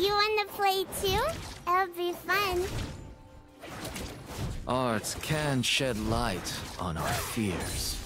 You want to play too? It'll be fun. Arts can shed light on our fears.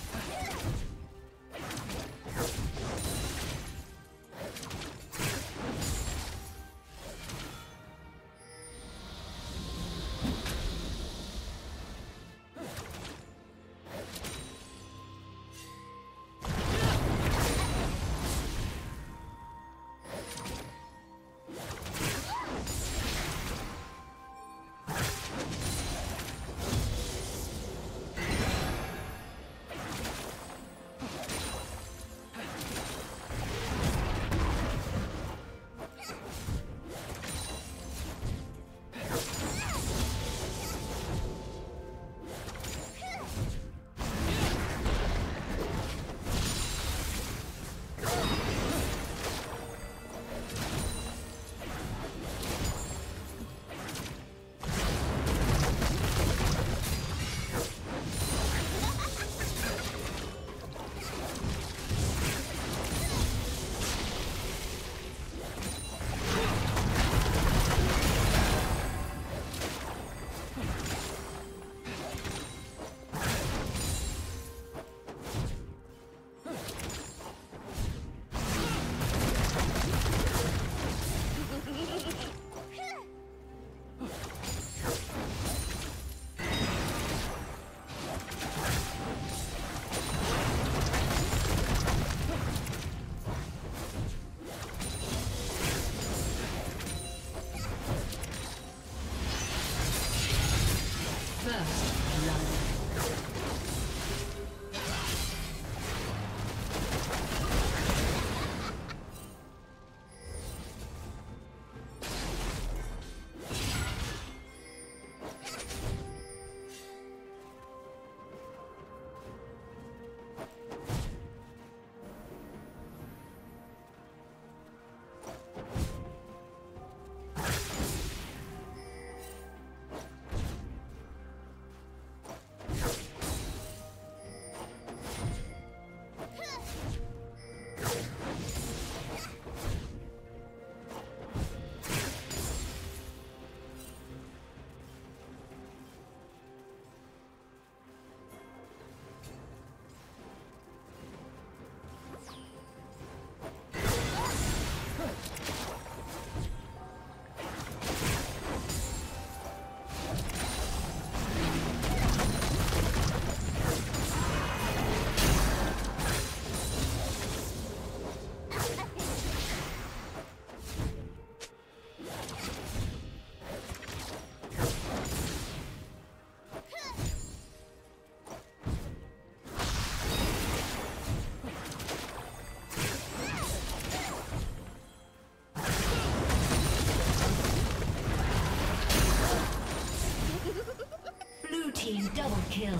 Double kill.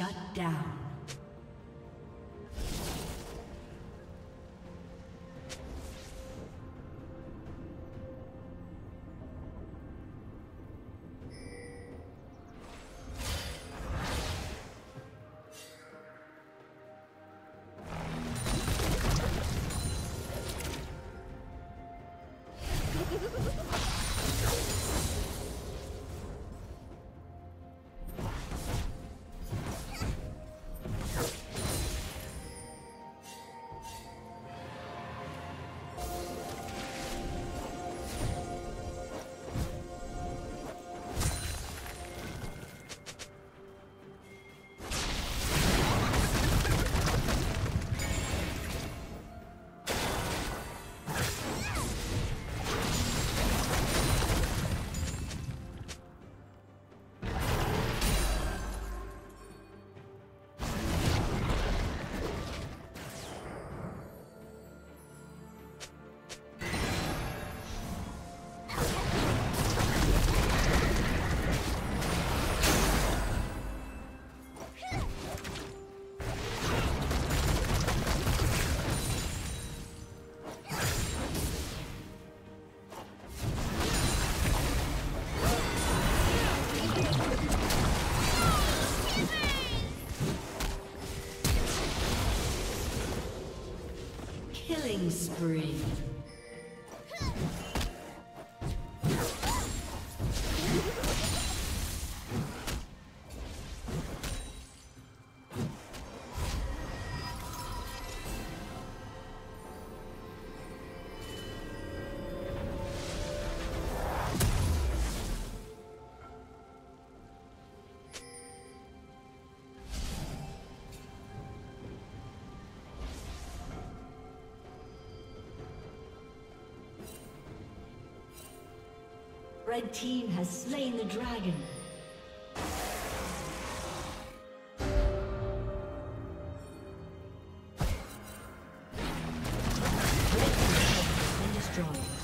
Shut down. Spree. Red team has slain the dragon. Red team has been destroyed.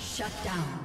Shut down.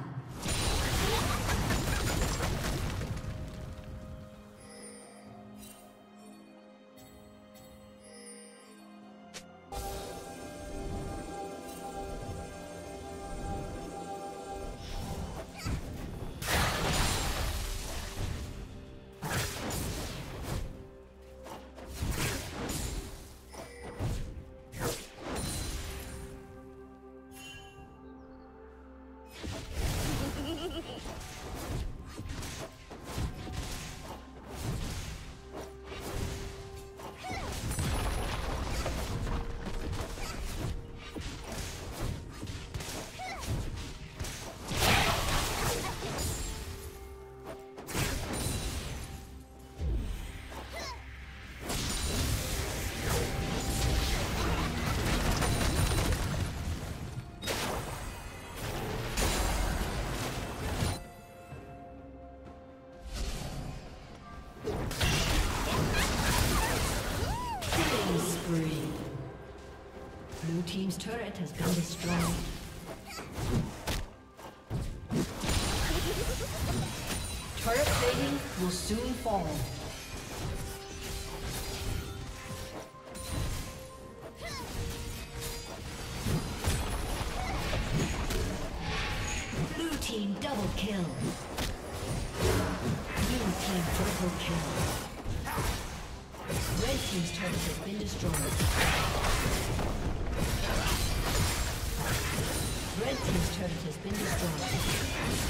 Blue team's turret has been destroyed. Turret plating will soon fall. Blue team double kill. Blue team triple kill. Red team's turret has been destroyed. Red team's turret has been destroyed.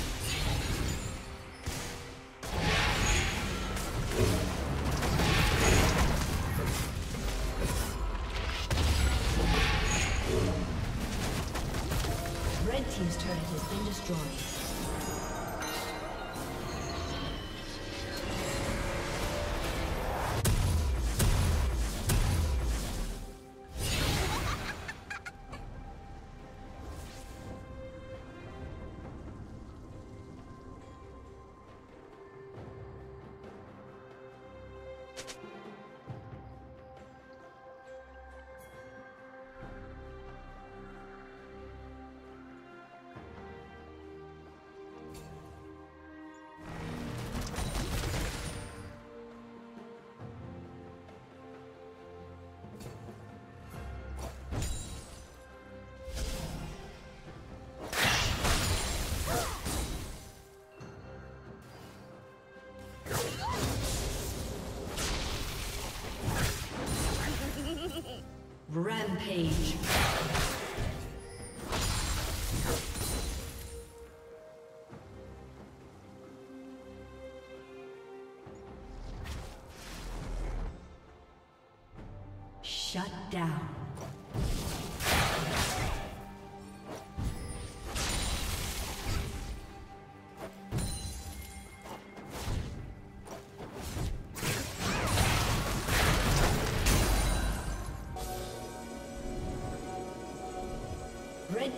page. Shut down. Red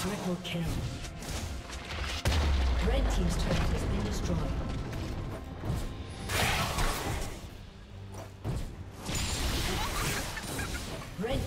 Triple kill. Red team's turret has been destroyed. Red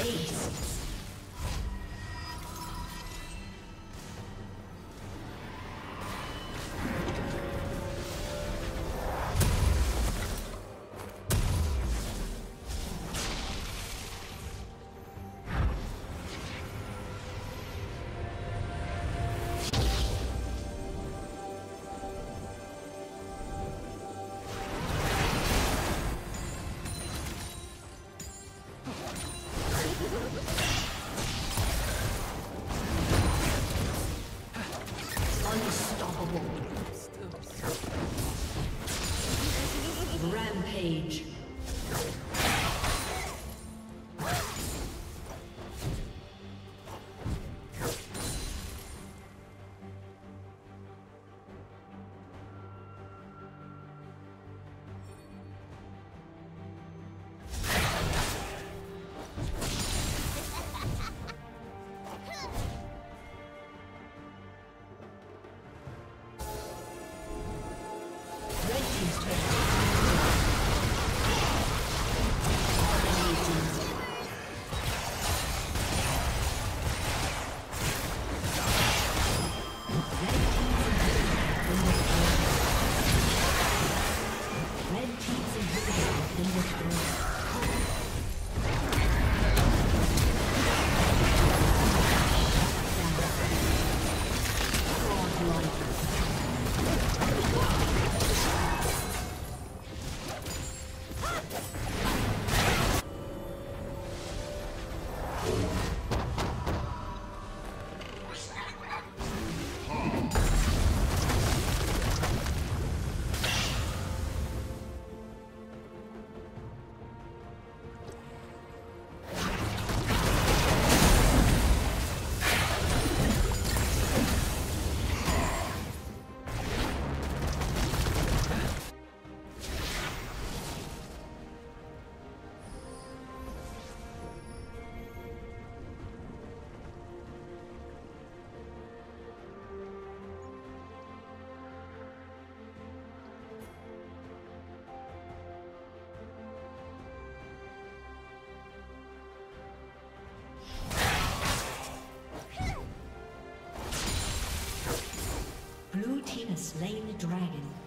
Ace. Rampage. Slain the dragon.